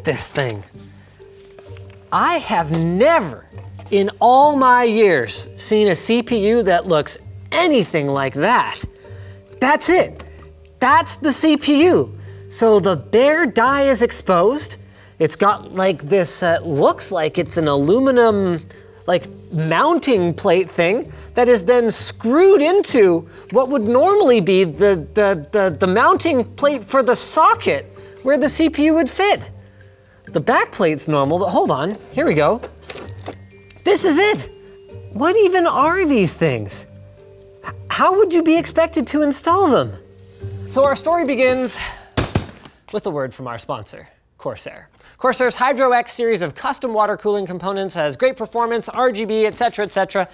at this thing. I have never in all my years seen a CPU that looks anything like that. That's it. That's the CPU. So the bare die is exposed. It's got like this, looks like it's an aluminum like mounting plate thing that is then screwed into what would normally be the mounting plate for the socket where the CPU would fit. The back plate's normal, but hold on, here we go. This is it. What even are these things? How would you be expected to install them? So our story begins with a word from our sponsor, Corsair. Corsair's Hydro X series of custom water cooling components has great performance, RGB, etc., etc.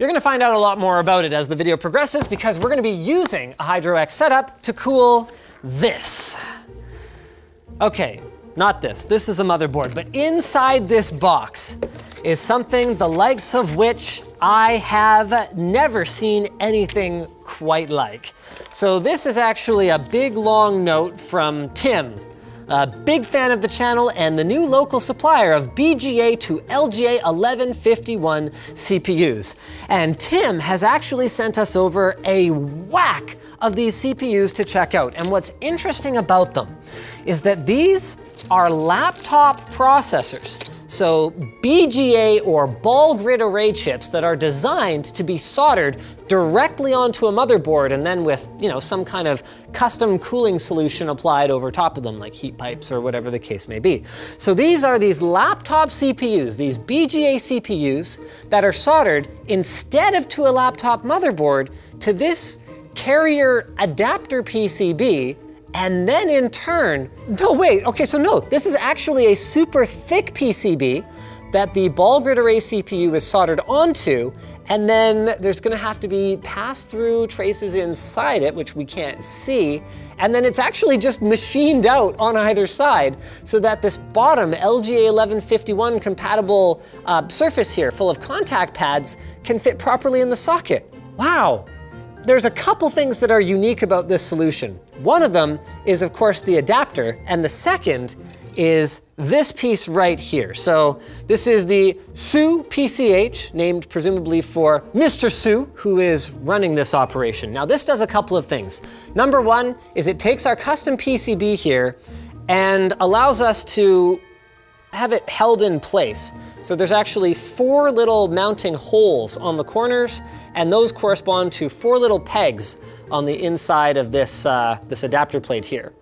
You're gonna find out a lot more about it as the video progresses because we're gonna be using a Hydro X setup to cool this. Okay, not this, this is a motherboard, but inside this box is something the likes of which I have never seen anything quite like. So this is actually a big long note from Tim, a big fan of the channel and the new local supplier of BGA to LGA 1151 CPUs. And Tim has actually sent us over a whack of these CPUs to check out. And what's interesting about them is that these are laptop processors. So BGA or ball grid array chips that are designed to be soldered directly onto a motherboard and then with, you know, some kind of custom cooling solution applied over top of them, like heat pipes or whatever the case may be. So these are these laptop CPUs, these BGA CPUs that are soldered instead of to a laptop motherboard to this carrier adapter PCB. And then in turn, no wait, okay, so no, this is actually a super thick PCB that the ball grid array CPU is soldered onto, and then there's gonna have to be pass-through traces inside it, which we can't see, and then it's actually just machined out on either side so that this bottom LGA 1151 compatible surface here full of contact pads can fit properly in the socket. Wow. There's a couple things that are unique about this solution. One of them is, of course, the adapter, and the second is this piece right here. So this is the Su PCH, named presumably for Mr. Su, who is running this operation. Now this does a couple of things. Number one is it takes our custom PCB here and allows us to have it held in place. So there's actually four little mounting holes on the corners, and those correspond to four little pegs on the inside of this, this adapter plate here.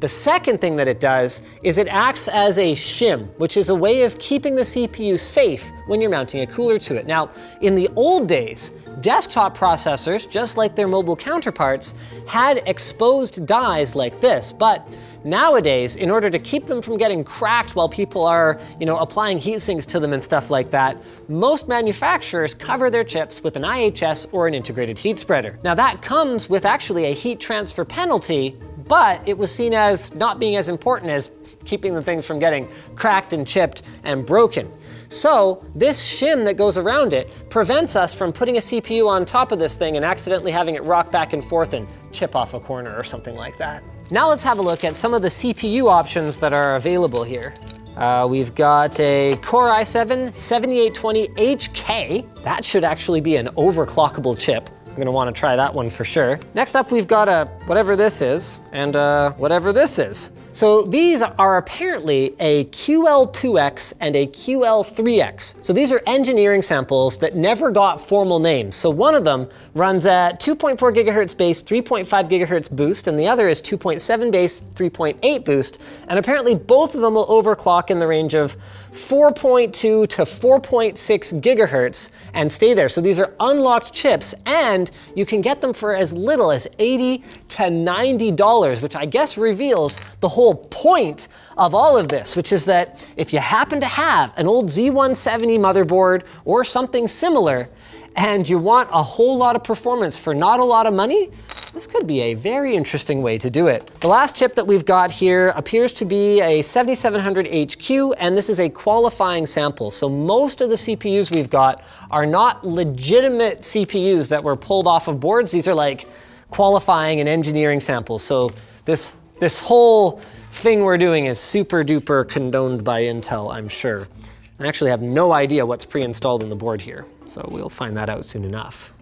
The second thing that it does is it acts as a shim, which is a way of keeping the CPU safe when you're mounting a cooler to it. Now, in the old days, desktop processors, just like their mobile counterparts, had exposed dies like this, but nowadays, in order to keep them from getting cracked while people are, you know, applying heat sinks to them and stuff like that, most manufacturers cover their chips with an IHS or an integrated heat spreader. Now that comes with actually a heat transfer penalty, but it was seen as not being as important as keeping the things from getting cracked and chipped and broken. So this shim that goes around it prevents us from putting a CPU on top of this thing and accidentally having it rock back and forth and chip off a corner or something like that. Now let's have a look at some of the CPU options that are available here. We've got a Core i7-7820HK. That should actually be an overclockable chip. I'm gonna wanna try that one for sure. Next up, we've got a whatever this is and whatever this is. So these are apparently a QL2X and a QL3X. So these are engineering samples that never got formal names. So one of them runs at 2.4 gigahertz base, 3.5 gigahertz boost, and the other is 2.7 base, 3.8 boost. And apparently both of them will overclock in the range of 4.2 to 4.6 gigahertz and stay there. So these are unlocked chips and you can get them for as little as $80 to $90, which I guess reveals the whole point of all of this, which is that if you happen to have an old Z170 motherboard or something similar, and you want a whole lot of performance for not a lot of money, this could be a very interesting way to do it. The last chip that we've got here appears to be a 7700HQ, and this is a qualifying sample. So most of the CPUs we've got are not legitimate CPUs that were pulled off of boards. These are like qualifying and engineering samples. So this whole thing we're doing is super duper condoned by Intel, I'm sure. I actually have no idea what's pre-installed in the board here, so we'll find that out soon enough.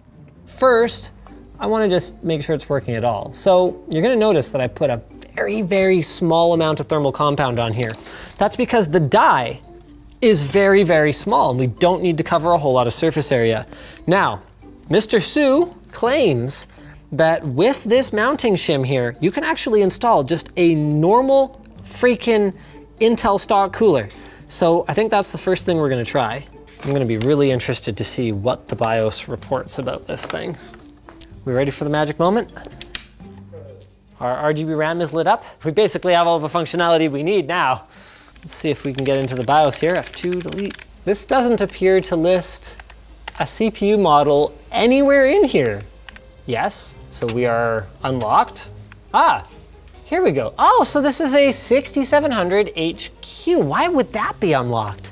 First, I wanna just make sure it's working at all. So you're gonna notice that I put a very, very small amount of thermal compound on here. That's because the die is very, very small and we don't need to cover a whole lot of surface area. Now, Mr. Su claims that with this mounting shim here, you can actually install just a normal freaking Intel stock cooler. So I think that's the first thing we're gonna try. I'm gonna be really interested to see what the BIOS reports about this thing. We ready for the magic moment? Our RGB RAM is lit up. We basically have all the functionality we need now. Let's see if we can get into the BIOS here. F2, delete. This doesn't appear to list a CPU model anywhere in here. Yes, so we are unlocked. Ah, here we go. Oh, so this is a 6700HQ. Why would that be unlocked?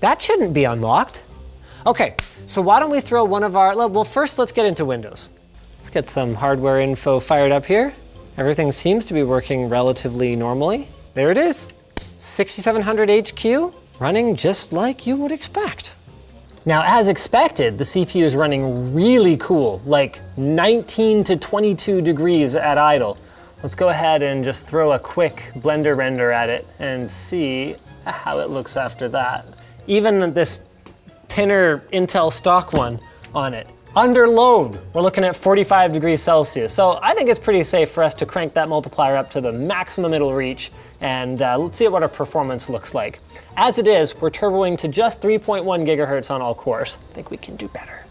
That shouldn't be unlocked. Okay, so why don't we throw one of our, well, first let's get into Windows. Let's get some hardware info fired up here. Everything seems to be working relatively normally. There it is, 6700HQ, running just like you would expect. Now, as expected, the CPU is running really cool, like 19 to 22 degrees at idle. Let's go ahead and just throw a quick Blender render at it and see how it looks after that. Even this Pinner Intel stock one on it. Under load, we're looking at 45 degrees Celsius. So I think it's pretty safe for us to crank that multiplier up to the maximum it'll reach and let's see what our performance looks like. As it is, we're turboing to just 3.1 gigahertz on all cores. I think we can do better.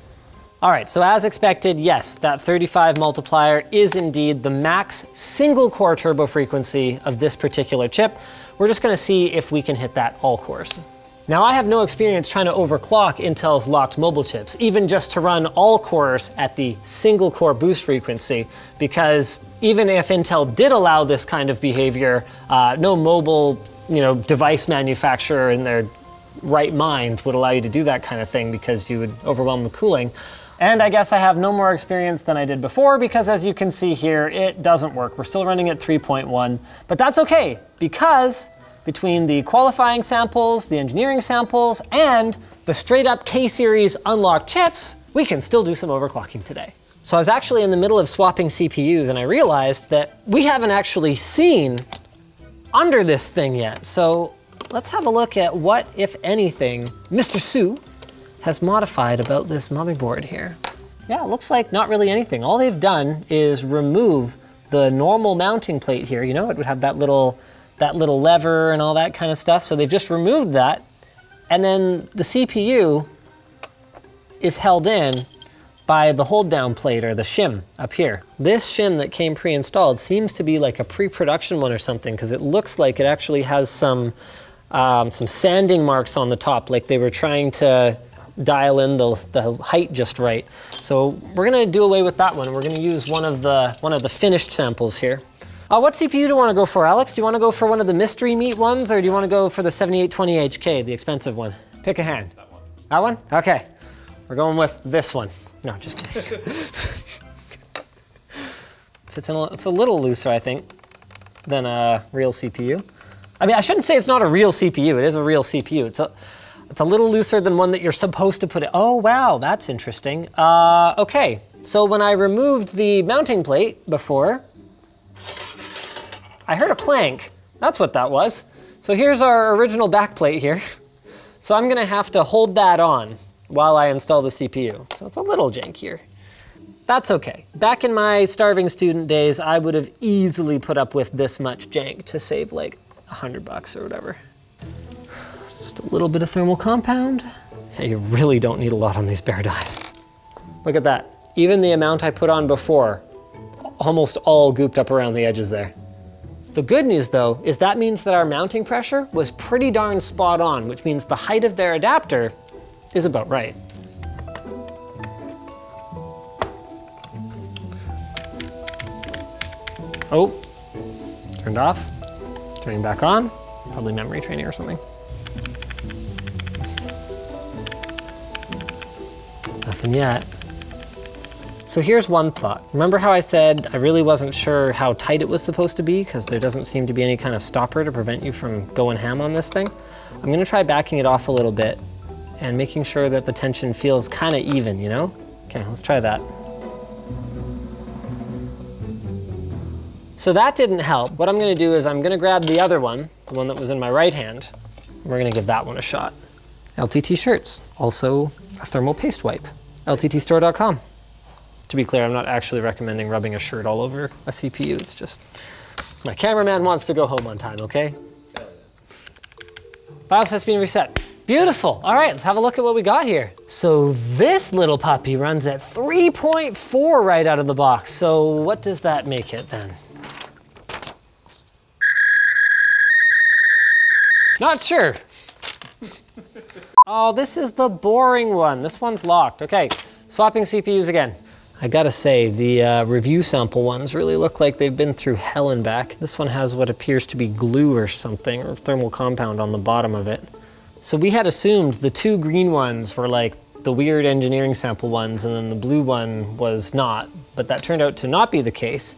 All right, so as expected, yes, that 35 multiplier is indeed the max single core turbo frequency of this particular chip. We're just gonna see if we can hit that all cores. Now, I have no experience trying to overclock Intel's locked mobile chips, even just to run all cores at the single core boost frequency, because even if Intel did allow this kind of behavior, no mobile, device manufacturer in their right mind would allow you to do that kind of thing because you would overwhelm the cooling. And I guess I have no more experience than I did before because as you can see here, it doesn't work. We're still running at 3.1, but that's okay because between the qualifying samples, the engineering samples, and the straight up K-series unlocked chips, we can still do some overclocking today. So I was actually in the middle of swapping CPUs and I realized that we haven't actually seen under this thing yet. So let's have a look at what, if anything, Mr. Su has modified about this motherboard here. Yeah, it looks like not really anything. All they've done is remove the normal mounting plate here. You know, it would have that little lever and all that kind of stuff. So they've just removed that. And then the CPU is held in by the hold down plate or the shim up here. This shim that came pre-installed seems to be like a pre-production one or something because it looks like it actually has some sanding marks on the top, like they were trying to dial in the height just right. So we're gonna do away with that one. We're gonna use one of the finished samples here. What CPU do you want to go for, Alex? Do you want to go for one of the mystery meat ones or do you want to go for the 7820HK, the expensive one? Pick a hand. That one. That one? Okay. We're going with this one. No, just kidding. It's a little looser, I think, than a real CPU. I mean, I shouldn't say it's not a real CPU. It is a real CPU. It's a little looser than one that you're supposed to put it. Oh, wow, that's interesting. Okay. So when I removed the mounting plate before, I heard a clank, that's what that was. So here's our original backplate here. So I'm gonna have to hold that on while I install the CPU. So it's a little jankier. That's okay. Back in my starving student days, I would have easily put up with this much jank to save like $100 or whatever. Just a little bit of thermal compound. Yeah, you really don't need a lot on these bare dies. Look at that. Even the amount I put on before, almost all gooped up around the edges there. The good news though, is that means that our mounting pressure was pretty darn spot on, which means the height of their adapter is about right. Oh, turned off, turning back on, probably memory training or something. Nothing yet. So here's one thought. Remember how I said I really wasn't sure how tight it was supposed to be because there doesn't seem to be any kind of stopper to prevent you from going ham on this thing? I'm gonna try backing it off a little bit and making sure that the tension feels kind of even, you know? Okay, let's try that. So that didn't help. What I'm gonna do is I'm gonna grab the other one, the one that was in my right hand, and we're gonna give that one a shot. LTT shirts, also a thermal paste wipe. LTTstore.com. To be clear, I'm not actually recommending rubbing a shirt all over a CPU. It's just, my cameraman wants to go home on time, okay? BIOS has been reset. Beautiful. All right, let's have a look at what we got here. So this little puppy runs at 3.4 right out of the box. So what does that make it then? Not sure. Oh, this is the boring one. This one's locked. Okay, swapping CPUs again. I gotta say, the review sample ones really look like they've been through hell and back. This one has what appears to be glue or something, or thermal compound on the bottom of it. So we had assumed the two green ones were like the weird engineering sample ones, and then the blue one was not, but that turned out to not be the case.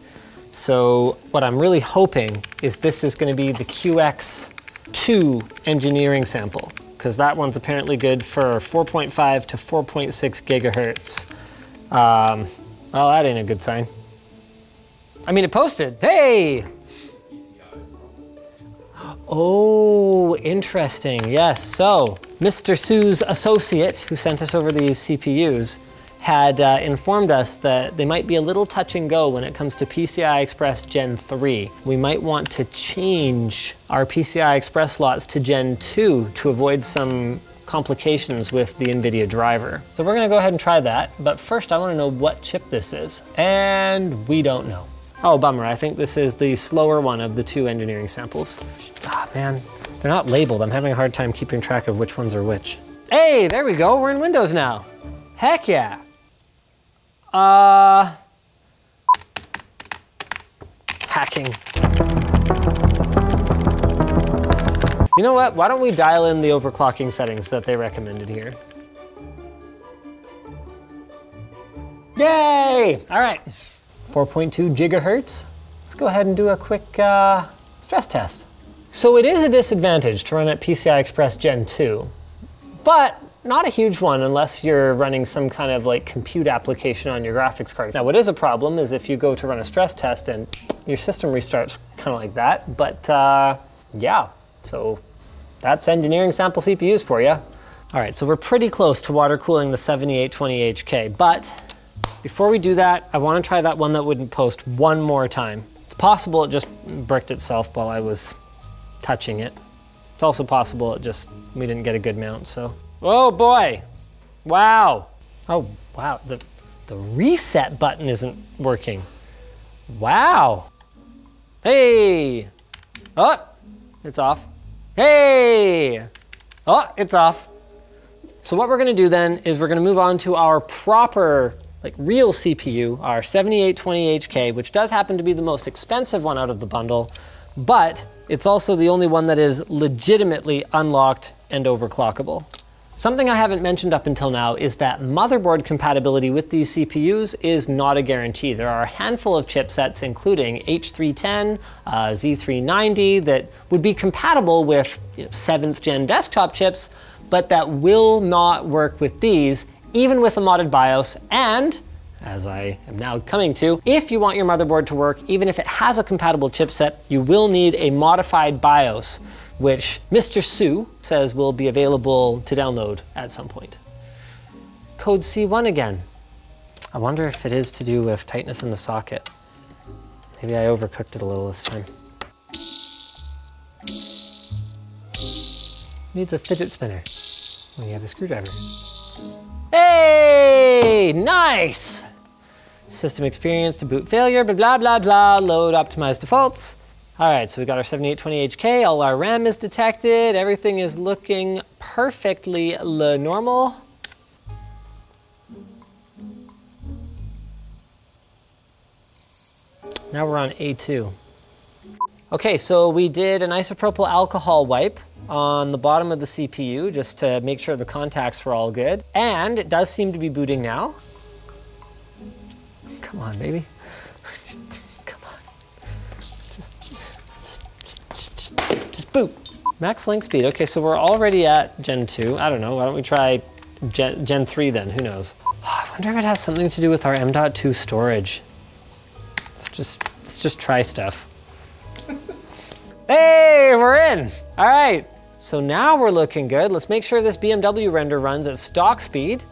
So what I'm really hoping is this is gonna be the QX2 engineering sample, because that one's apparently good for 4.5 to 4.6 gigahertz. Well, that ain't a good sign. I mean, it posted, hey! Oh, interesting, yes. So, Mr. Su's associate, who sent us over these CPUs, had informed us that they might be a little touch and go when it comes to PCI Express Gen 3. We might want to change our PCI Express slots to Gen 2 to avoid some complications with the NVIDIA driver. So we're gonna go ahead and try that, but first I wanna know what chip this is, and we don't know. Oh, bummer, I think this is the slower one of the two engineering samples. Ah, man, they're not labeled. I'm having a hard time keeping track of which ones are which. Hey, there we go, we're in Windows now. Heck yeah. Hacking. You know what, why don't we dial in the overclocking settings that they recommended here? Yay, all right. 4.2 gigahertz. Let's go ahead and do a quick stress test. So it is a disadvantage to run at PCI Express Gen 2, but not a huge one unless you're running some kind of like compute application on your graphics card. Now what is a problem is if you go to run a stress test and your system restarts kind of like that, but yeah, so that's engineering sample CPUs for you. All right, so we're pretty close to water cooling the 7820HK, but before we do that, I want to try that one that wouldn't post one more time. It's possible it just bricked itself while I was touching it. It's also possible it just, we didn't get a good mount, so. Oh boy, wow. Oh, wow, the reset button isn't working. Wow. Hey, oh, it's off. Hey, oh, it's off. So what we're gonna do then is we're gonna move on to our proper, like real CPU, our 7820HK, which does happen to be the most expensive one out of the bundle, but it's also the only one that is legitimately unlocked and overclockable. Something I haven't mentioned up until now is that motherboard compatibility with these CPUs is not a guarantee. There are a handful of chipsets, including H310, Z390, that would be compatible with 7th gen desktop chips, but that will not work with these, even with a modded BIOS, and, as I am now coming to, if you want your motherboard to work, even if it has a compatible chipset, you will need a modified BIOS, which Mr. Su says will be available to download at some point. Code C1 again. I wonder if it is to do with tightness in the socket. Maybe I overcooked it a little this time. Needs a fidget spinner. When you have a screwdriver. Hey, nice. System experience to boot failure, blah, blah, blah, blah, load optimized defaults. All right, so we got our 7820HK, all our RAM is detected, everything is looking perfectly normal. Now we're on A2. Okay, so we did an isopropyl alcohol wipe on the bottom of the CPU just to make sure the contacts were all good. And it does seem to be booting now. Come on, baby. Come on. Just boot. Max link speed. Okay, so we're already at Gen 2. I don't know, why don't we try Gen 3 then? Who knows? Oh, I wonder if it has something to do with our M.2 storage. Let's just try stuff. Hey, we're in. All right, so now we're looking good. Let's make sure this BMW render runs at stock speed.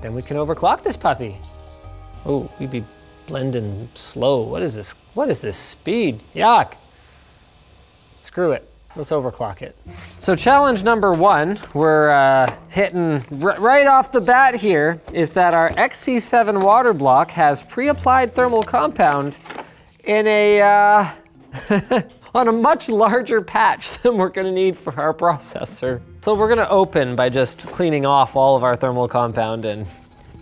Then we can overclock this puppy. Oh, we'd be blending slow. What is this? What is this speed? Yuck. Screw it. Let's overclock it. So challenge number one, we're hitting right off the bat here, is that our XC7 water block has pre-applied thermal compound in a, on a much larger patch than we're gonna need for our processor. So we're gonna open by just cleaning off all of our thermal compound and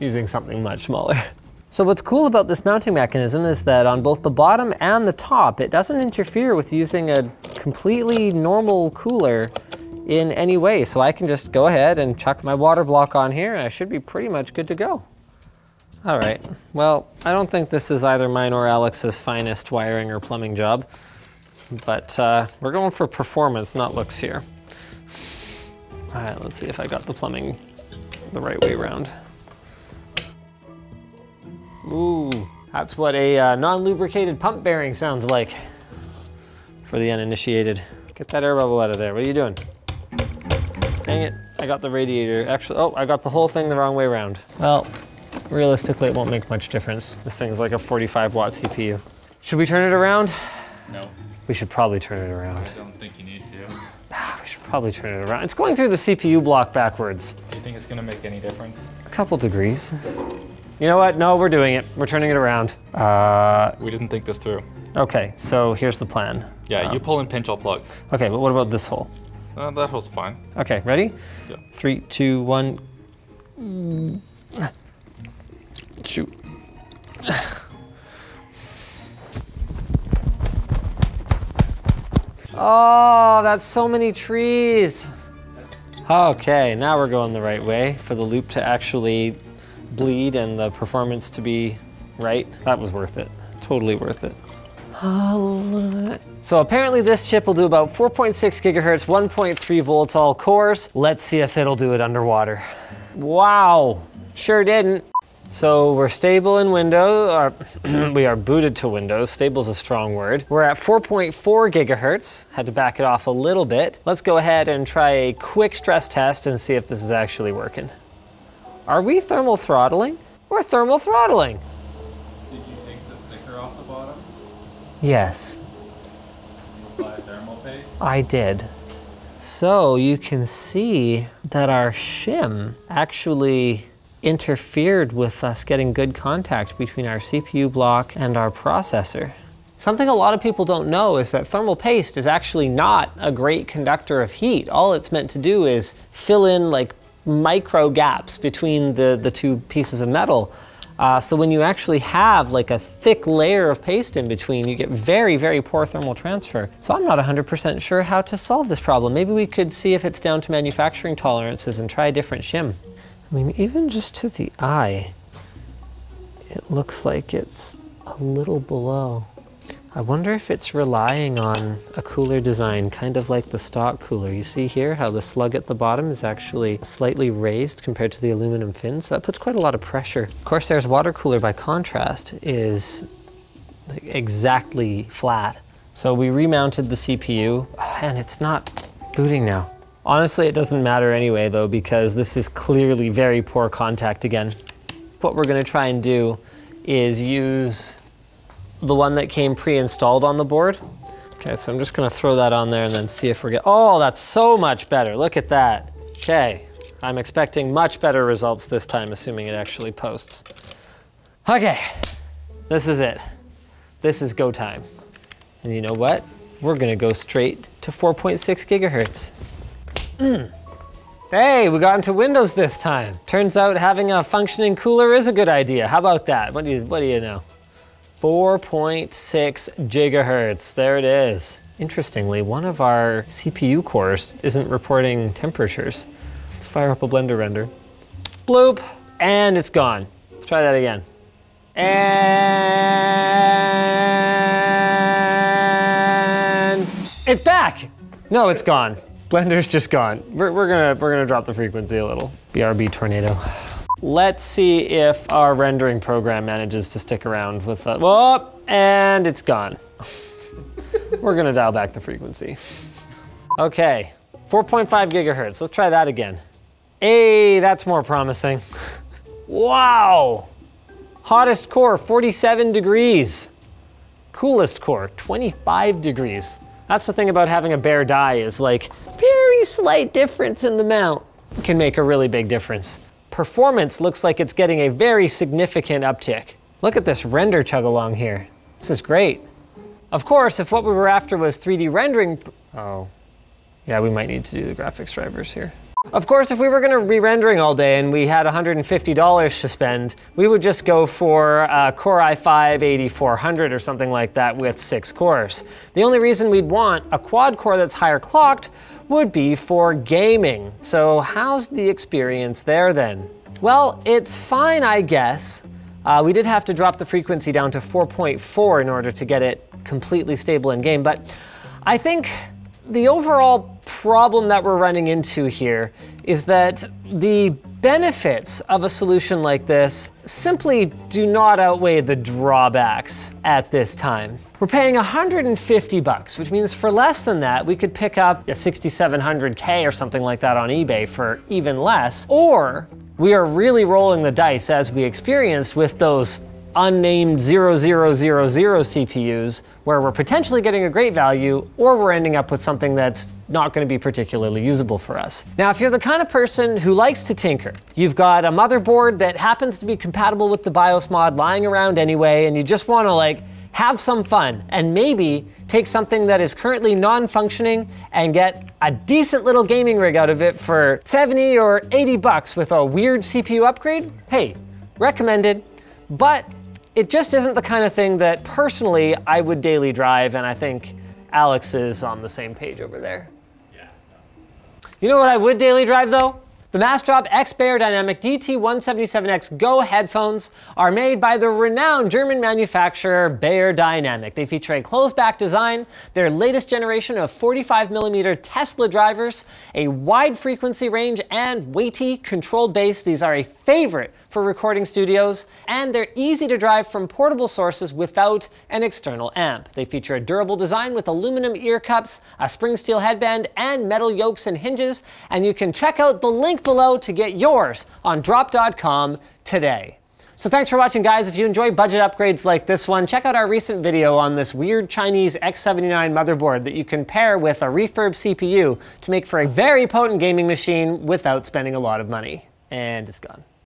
using something much smaller. So what's cool about this mounting mechanism is that on both the bottom and the top, it doesn't interfere with using a completely normal cooler in any way. So I can just go ahead and chuck my water block on here and I should be pretty much good to go. All right, well, I don't think this is either mine or Alex's finest wiring or plumbing job. But we're going for performance, not looks here. All right, let's see if I got the plumbing the right way around. Ooh, that's what a non-lubricated pump bearing sounds like for the uninitiated. Get that air bubble out of there, what are you doing? Dang it, I got the radiator. Actually, oh, I got the whole thing the wrong way around. Well, realistically, it won't make much difference. This thing's like a 45-watt CPU. Should we turn it around? No. We should probably turn it around. I don't think you need to. We should probably turn it around. It's going through the CPU block backwards. Do you think it's gonna make any difference? A couple degrees. You know what? No, we're doing it. We're turning it around. We didn't think this through. Okay, so here's the plan. Yeah, you pull and pinch, I'll plug. Okay, but what about this hole? That hole's fine. Okay, ready? Yeah. 3, 2, 1. Shoot. Oh, that's so many trees. Okay, now we're going the right way for the loop to actually bleed and the performance to be right. That was worth it, totally worth it. So apparently this chip will do about 4.6 gigahertz, 1.3 volts all cores. Let's see if it'll do it underwater. Wow, sure didn't. So we're stable in Windows, or we are booted to Windows. Stable's a strong word. We're at 4.4 gigahertz. Had to back it off a little bit. Let's go ahead and try a quick stress test and see if this is actually working. Are we thermal throttling? We're thermal throttling. Did you take the sticker off the bottom? Yes. Did you apply thermal paste? I did. So you can see that our shim actually interfered with us getting good contact between our CPU block and our processor. Something a lot of people don't know is that thermal paste is actually not a great conductor of heat. All it's meant to do is fill in like micro gaps between the two pieces of metal. So when you actually have like a thick layer of paste in between, you get very, very poor thermal transfer. So I'm not 100% sure how to solve this problem. Maybe we could see if it's down to manufacturing tolerances and try a different shim. I mean, even just to the eye, it looks like it's a little below. I wonder if it's relying on a cooler design, kind of like the stock cooler. You see here how the slug at the bottom is actually slightly raised compared to the aluminum fin, so that puts quite a lot of pressure. Corsair's water cooler, by contrast, is exactly flat. So we remounted the CPU, and it's not booting now. Honestly, it doesn't matter anyway though, because this is clearly very poor contact again. What we're gonna try and do is use the one that came pre-installed on the board. Okay, so I'm just gonna throw that on there and then see if we're getting, oh, that's so much better, look at that. Okay, I'm expecting much better results this time, assuming it actually posts. Okay, this is it. This is go time. And you know what? We're gonna go straight to 4.6 gigahertz. Hey, we got into Windows this time. Turns out having a functioning cooler is a good idea. How about that? What do you know? 4.6 gigahertz, there it is. Interestingly, one of our CPU cores isn't reporting temperatures. Let's fire up a Blender render. Bloop, and it's gone. Let's try that again. And it's back. No, it's gone. Blender's just gone. We're gonna drop the frequency a little. BRB tornado. Let's see if our rendering program manages to stick around with that. Whoa, and it's gone. We're gonna dial back the frequency. Okay, 4.5 gigahertz. Let's try that again. Hey, that's more promising. Wow. Hottest core, 47 degrees. Coolest core, 25 degrees. That's the thing about having a bare die is like, very slight difference in the mount can make a really big difference. Performance looks like it's getting a very significant uptick. Look at this render chug along here. This is great. Of course, if what we were after was 3D rendering, oh, yeah, we might need to do the graphics drivers here. Of course, if we were gonna be rendering all day and we had $150 to spend, we would just go for a Core i5-8400 or something like that with 6 cores. The only reason we'd want a quad core that's higher clocked would be for gaming. So how's the experience there then? Well, it's fine, I guess. We did have to drop the frequency down to 4.4 in order to get it completely stable in game, but I think the overall problem that we're running into here is that the benefits of a solution like this simply do not outweigh the drawbacks at this time. We're paying 150 bucks, which means for less than that, we could pick up a 6700K or something like that on eBay for even less, or we are really rolling the dice as we experienced with those unnamed 0000 CPUs where we're potentially getting a great value or we're ending up with something that's not going to be particularly usable for us. Now, if you're the kind of person who likes to tinker, you've got a motherboard that happens to be compatible with the BIOS mod lying around anyway, and you just want to like have some fun and maybe take something that is currently non-functioning and get a decent little gaming rig out of it for 70 or 80 bucks with a weird CPU upgrade, hey, recommended. But it just isn't the kind of thing that personally I would daily drive, and I think Alex is on the same page over there. Yeah. You know what I would daily drive though? The Massdrop X Beyerdynamic DT177X Go headphones are made by the renowned German manufacturer Beyerdynamic. They feature a closed-back design, their latest generation of 45mm Tesla drivers, a wide frequency range, and weighty, controlled bass. These are a favorite for recording studios, and they're easy to drive from portable sources without an external amp. They feature a durable design with aluminum ear cups, a spring steel headband, and metal yokes and hinges, and you can check out the link below to get yours on drop.com today. So thanks for watching, guys. If you enjoy budget upgrades like this one, check out our recent video on this weird Chinese X79 motherboard that you can pair with a refurb CPU to make for a very potent gaming machine without spending a lot of money. And it's gone.